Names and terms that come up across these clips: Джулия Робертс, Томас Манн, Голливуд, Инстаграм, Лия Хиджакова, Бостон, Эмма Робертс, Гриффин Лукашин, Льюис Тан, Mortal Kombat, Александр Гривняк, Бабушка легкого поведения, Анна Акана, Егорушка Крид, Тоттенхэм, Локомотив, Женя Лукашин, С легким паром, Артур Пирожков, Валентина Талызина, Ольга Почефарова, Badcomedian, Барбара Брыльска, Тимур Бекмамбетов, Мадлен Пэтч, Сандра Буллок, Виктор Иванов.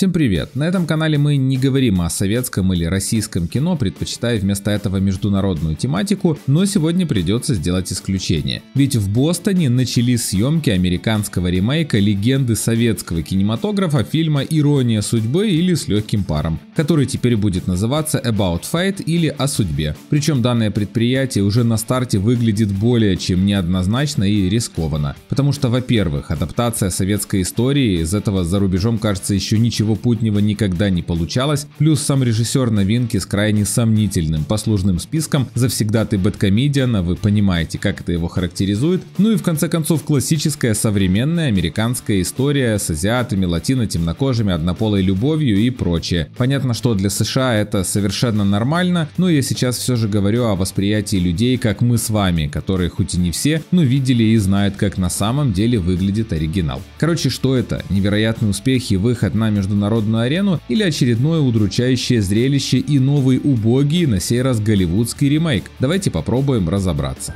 Всем привет! На этом канале мы не говорим о советском или российском кино, предпочитая вместо этого международную тематику, но сегодня придется сделать исключение. Ведь в Бостоне начались съемки американского ремейка легенды советского кинематографа фильма «Ирония судьбы» или «С легким паром», который теперь будет называться «About Fate» или «О судьбе». Причем данное предприятие уже на старте выглядит более чем неоднозначно и рискованно. Потому что, во-первых, адаптация советской истории, из этого за рубежом, кажется, еще ничего путнего никогда не получалось, плюс сам режиссер новинки с крайне сомнительным послужным списком завсегдатай Badcomedian, вы понимаете, как это его характеризует, ну и в конце концов классическая современная американская история с азиатами, латино, темнокожими, однополой любовью и прочее. Понятно, что для США это совершенно нормально, но я сейчас все же говорю о восприятии людей, как мы с вами, которые хоть и не все, но видели и знают, как на самом деле выглядит оригинал. Короче, что это? Невероятный успех и выход на международную арену или очередное удручающее зрелище и новый убогий, на сей раз голливудский ремейк? Давайте попробуем разобраться.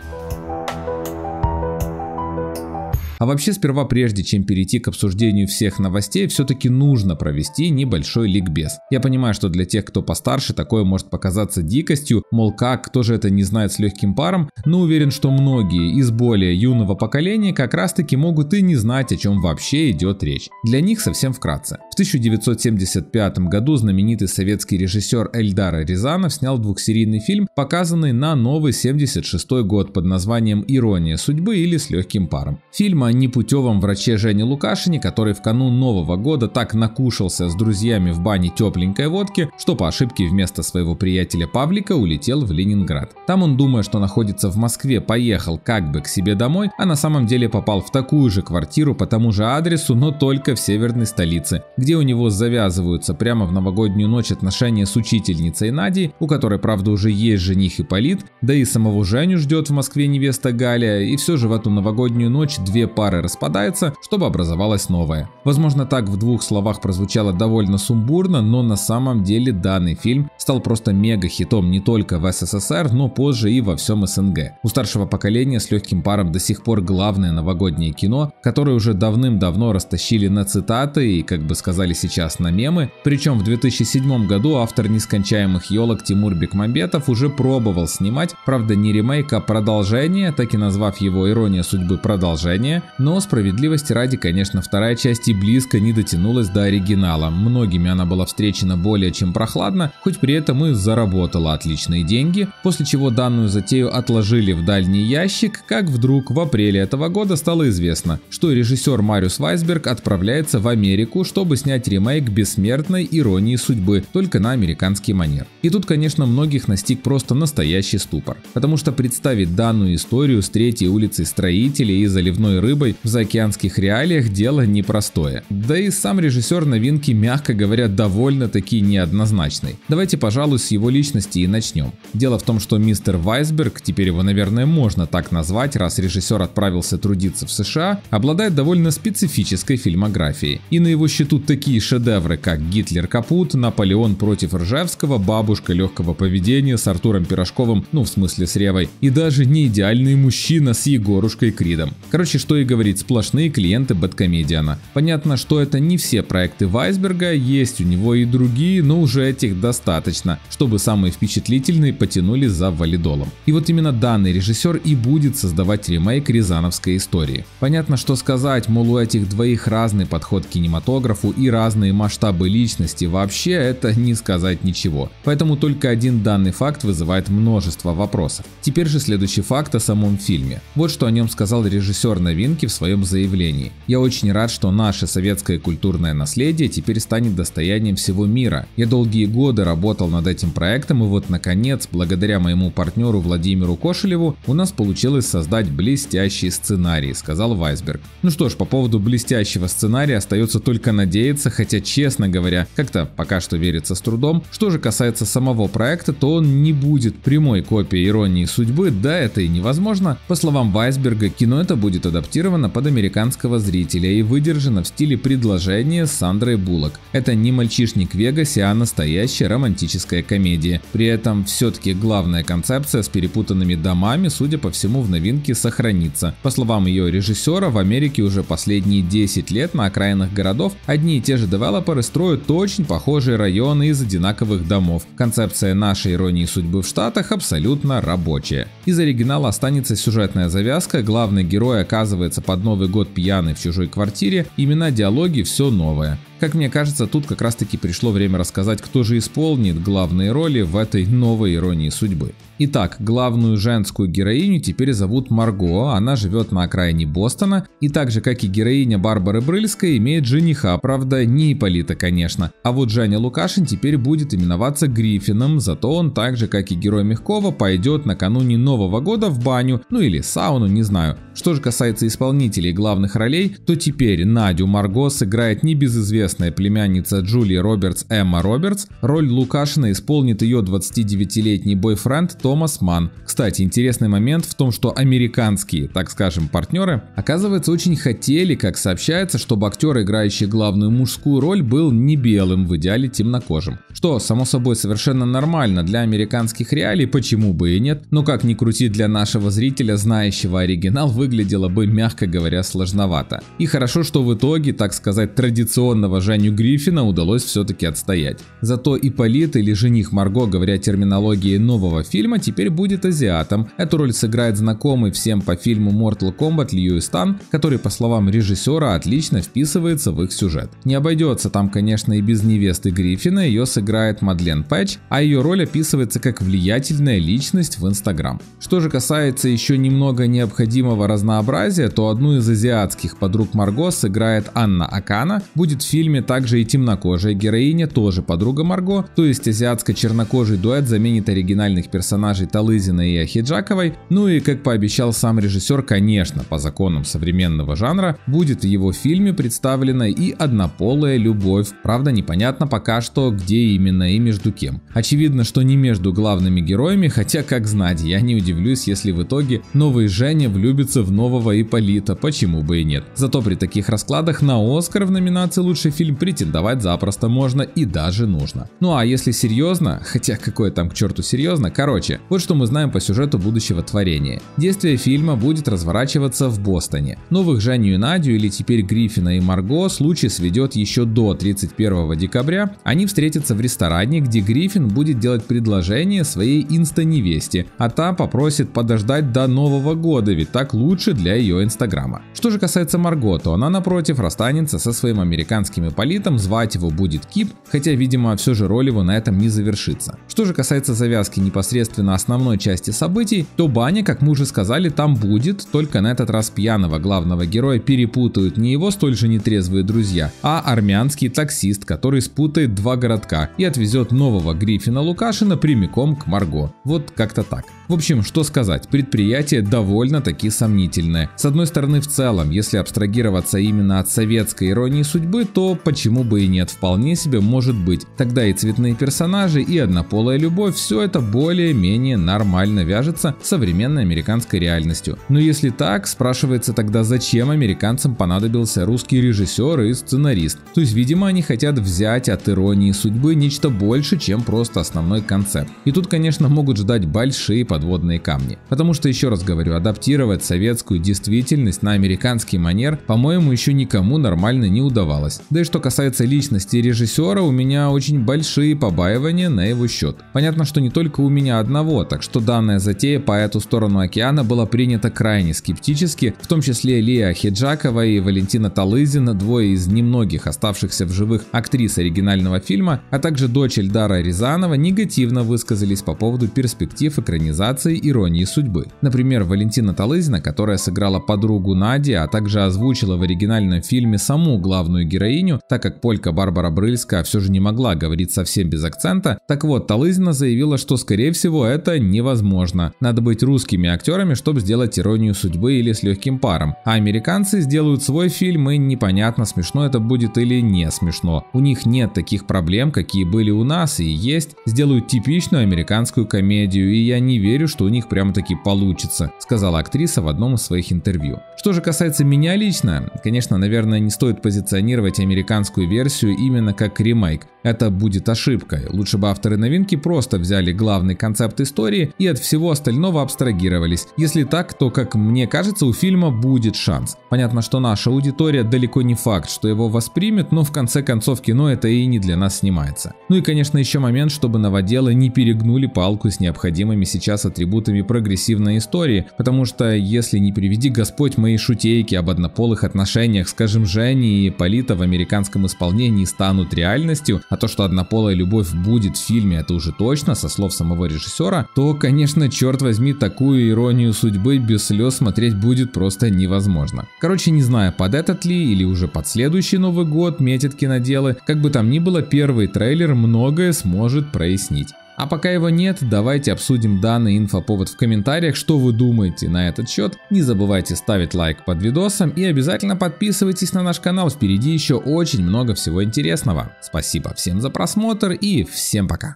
А вообще, сперва, прежде чем перейти к обсуждению всех новостей, все-таки нужно провести небольшой ликбез. Я понимаю, что для тех, кто постарше, такое может показаться дикостью, мол, как, кто же это не знает «С легким паром», но уверен, что многие из более юного поколения как раз-таки могут и не знать, о чем вообще идет речь. Для них совсем вкратце. В 1975 году знаменитый советский режиссер Эльдар Рязанов снял двухсерийный фильм, показанный на новый 76-й год под названием «Ирония судьбы» или «С легким паром». Фильм о непутевом враче Жене Лукашине, который в канун Нового года так накушался с друзьями в бане тепленькой водки, что по ошибке вместо своего приятеля Павлика улетел в Ленинград. Там он, думая, что находится в Москве, поехал как бы к себе домой, а на самом деле попал в такую же квартиру по тому же адресу, но только в северной столице, где у него завязываются прямо в новогоднюю ночь отношения с учительницей Надей, у которой, правда, уже есть жених Ипполит, да и самого Женю ждет в Москве невеста Галя, и все же в эту новогоднюю ночь две пары распадаются, чтобы образовалась новая. Возможно, так в двух словах прозвучало довольно сумбурно, но на самом деле данный фильм стал просто мега хитом не только в СССР, но позже и во всем СНГ. У старшего поколения «С легким паром» до сих пор главное новогоднее кино, которое уже давным-давно растащили на цитаты и, как бы сказали сейчас, на мемы. Причем в 2007 году автор «Нескончаемых елок» Тимур Бекмамбетов уже пробовал снимать, правда, не ремейк, а продолжение, так и назвав его «Ирония судьбы. Продолжение». Но справедливости ради, конечно, вторая часть и близко не дотянулась до оригинала. Многими она была встречена более чем прохладно, хоть при этом и заработала отличные деньги, после чего данную затею отложили в дальний ящик, как вдруг в апреле этого года стало известно, что режиссер Мариус Вайсберг отправляется в Америку, чтобы снять ремейк бессмертной «Иронии судьбы», только на американский манер. И тут, конечно, многих настиг просто настоящий ступор, потому что представить данную историю с третьей улицей строителей и заливной рыбой в заокеанских реалиях дело непростое. Да и сам режиссер новинки, мягко говоря, довольно-таки неоднозначный. Давайте, пожалуй, с его личности и начнем. Дело в том, что мистер Вайсберг, теперь его, наверное, можно так назвать, раз режиссер отправился трудиться в США, обладает довольно специфической фильмографией. И на его счету такие шедевры, как «Гитлер капут», «Наполеон против Ржевского», «Бабушка легкого поведения» с Артуром Пирожковым, ну в смысле с Ревой, и даже «Неидеальный мужчина» с Егорушкой Кридом. Короче, что и говорить, сплошные клиенты Badcomedian. Понятно, что это не все проекты Вайсберга, есть у него и другие, но уже этих достаточно, чтобы самые впечатлительные потянули за валидолом. И вот именно данный режиссер и будет создавать ремейк рязановской истории. Понятно, что сказать, мол, у этих двоих разный подход к кинематографу и разные масштабы личности, вообще это не сказать ничего. Поэтому только один данный факт вызывает множество вопросов. Теперь же следующий факт о самом фильме. Вот что о нем сказал режиссер новинки в своем заявлении. «Я очень рад, что наше советское культурное наследие теперь станет достоянием всего мира. Я долгие годы работал над этим проектом, и вот, наконец, благодаря моему партнеру Владимиру Кошелеву, у нас получилось создать блестящий сценарий», — сказал Вайсберг. Ну что ж, по поводу блестящего сценария остается только надеяться, хотя, честно говоря, как-то пока что верится с трудом. Что же касается самого проекта, то он не будет прямой копией «Иронии судьбы», да это и невозможно. По словам Вайсберга, кино это будет адаптировано адаптирована под американского зрителя и выдержана в стиле предложения с Сандрой Буллок. Это не «Мальчишник в Вегасе», а настоящая романтическая комедия. При этом все-таки главная концепция с перепутанными домами, судя по всему, в новинке сохранится. По словам ее режиссера, в Америке уже последние 10 лет на окраинах городов одни и те же девелоперы строят очень похожие районы из одинаковых домов. Концепция нашей «Иронии судьбы» в Штатах абсолютно рабочая. Из оригинала останется сюжетная завязка, главный герой оказывается под Новый год пьяный в чужой квартире, имена, диалоги, все новое. Как мне кажется, тут как раз таки пришло время рассказать, кто же исполнит главные роли в этой новой «Иронии судьбы». Итак, главную женскую героиню теперь зовут Марго, она живет на окраине Бостона и так же, как и героиня Барбары Брыльской, имеет жениха, правда не Ипполита, конечно. А вот Женя Лукашин теперь будет именоваться Гриффином, зато он так же, как и герой Мягкова, пойдет накануне Нового года в баню, ну или сауну, не знаю. Что же касается исполнителей главных ролей, то теперь Надю Марго сыграет небезызвестная племянница Джулии Робертс Эмма Робертс, роль Лукашина исполнит ее 29-летний бойфренд Томас Манн. Кстати, интересный момент в том, что американские, так скажем, партнеры, оказывается, очень хотели, как сообщается, чтобы актер, играющий главную мужскую роль, был не белым, в идеале темнокожим. Что, само собой, совершенно нормально для американских реалий, почему бы и нет, но как ни крути, для нашего зрителя, знающего оригинал, выглядело бы, мягко говоря, сложновато. И хорошо, что в итоге, так сказать, традиционного Женю Гриффина удалось все-таки отстоять. Зато Ипполит или жених Марго, говоря терминологией нового фильма, теперь будет азиатом. Эту роль сыграет знакомый всем по фильму Mortal Kombat Льюис Тан, который, по словам режиссера, отлично вписывается в их сюжет. Не обойдется там, конечно, и без невесты Гриффина, ее сыграет Мадлен Пэтч, а ее роль описывается как влиятельная личность в Инстаграм. Что же касается еще немного необходимого разнообразия, то одну из азиатских подруг Марго сыграет Анна Акана, будет в фильме также и темнокожая героиня, тоже подруга Марго, то есть азиатско-чернокожий дуэт заменит оригинальных персонажей Талызина и Лии Хиджаковой. Ну и, как пообещал сам режиссер, конечно, по законам современного жанра, будет в его фильме представлена и однополая любовь. Правда, непонятно пока что, где именно и между кем. Очевидно, что не между главными героями, хотя, как знать, я не удивлюсь, если в итоге новый Женя влюбится в нового Ипполита, почему бы и нет. Зато при таких раскладах на Оскар в номинации «Лучший фильм» претендовать запросто можно и даже нужно. Ну а если серьезно, хотя какое там к черту серьезно, короче, вот что мы знаем по сюжету будущего творения. Действие фильма будет разворачиваться в Бостоне. Новых Женю и Надю, или теперь Гриффина и Марго, случай сведет еще до 31 декабря. Они встретятся в ресторане, где Гриффин будет делать предложение своей инста-невесте, а та попросит подождать до Нового года, ведь так лучше для ее инстаграма. Что же касается Марго, то она, напротив, расстанется со своим американским Ипполитом, звать его будет Кип, хотя, видимо, все же роль его на этом не завершится. Что же касается завязки непосредственно на основной части событий, то баня, как мы уже сказали, там будет, только на этот раз пьяного главного героя перепутают не его столь же нетрезвые друзья, а армянский таксист, который спутает два городка и отвезет нового Гриффина Лукашина прямиком к Марго. Вот как-то так. В общем, что сказать, предприятие довольно-таки сомнительное. С одной стороны, в целом, если абстрагироваться именно от советской «Иронии судьбы», то почему бы и нет, вполне себе может быть. Тогда и цветные персонажи, и однополая любовь, все это более-менее нормально вяжется с современной американской реальностью. Но если так, спрашивается тогда, зачем американцам понадобился русский режиссер и сценарист? То есть, видимо, они хотят взять от «Иронии судьбы» нечто больше, чем просто основной концепт. И тут, конечно, могут ждать большие подводные камни. Потому что, еще раз говорю, адаптировать советскую действительность на американский манер, по-моему, еще никому нормально не удавалось. Да и что касается личности режиссера, у меня очень большие побаивания на его счет. Понятно, что не только у меня одного, так что данная затея по эту сторону океана была принята крайне скептически, в том числе Лия Хиджакова и Валентина Талызина, двое из немногих оставшихся в живых актрис оригинального фильма, а также дочь Эльдара Рязанова, негативно высказались по поводу перспектив экранизации «Иронии судьбы». Например, Валентина Талызина, которая сыграла подругу Нади, а также озвучила в оригинальном фильме саму главную героиню, Таню, так как полька Барбара Брыльска все же не могла говорить совсем без акцента. Так вот, Талызина заявила, что скорее всего это невозможно. Надо быть русскими актерами, чтобы сделать «Иронию судьбы» или «С легким паром». А американцы сделают свой фильм, и непонятно, смешно это будет или не смешно. У них нет таких проблем, какие были у нас и есть. Сделают типичную американскую комедию, и я не верю, что у них прямо-таки получится, сказала актриса в одном из своих интервью. Что же касается меня лично, конечно, наверное, не стоит позиционировать американскую версию именно как ремейк. Это будет ошибкой. Лучше бы авторы новинки просто взяли главный концепт истории и от всего остального абстрагировались. Если так, то, как мне кажется, у фильма будет шанс. Понятно, что наша аудитория далеко не факт, что его воспримет, но в конце концов кино это и не для нас снимается. Ну и, конечно, еще момент, чтобы новоделы не перегнули палку с необходимыми сейчас атрибутами прогрессивной истории, потому что, если не приведи Господь, мои шутейки об однополых отношениях, скажем, Жени и Полита в американском исполнении станут реальностью, а то, что однополая любовь будет в фильме, это уже точно, со слов самого режиссера, то, конечно, черт возьми, такую «Иронию судьбы» без слез смотреть будет просто невозможно. Короче, не знаю, под этот ли или уже под следующий Новый год метят киноделы, как бы там ни было, первый трейлер многое сможет прояснить. А пока его нет, давайте обсудим данный инфоповод в комментариях, что вы думаете на этот счет. Не забывайте ставить лайк под видосом и обязательно подписывайтесь на наш канал, впереди еще очень много всего интересного. Спасибо всем за просмотр и всем пока.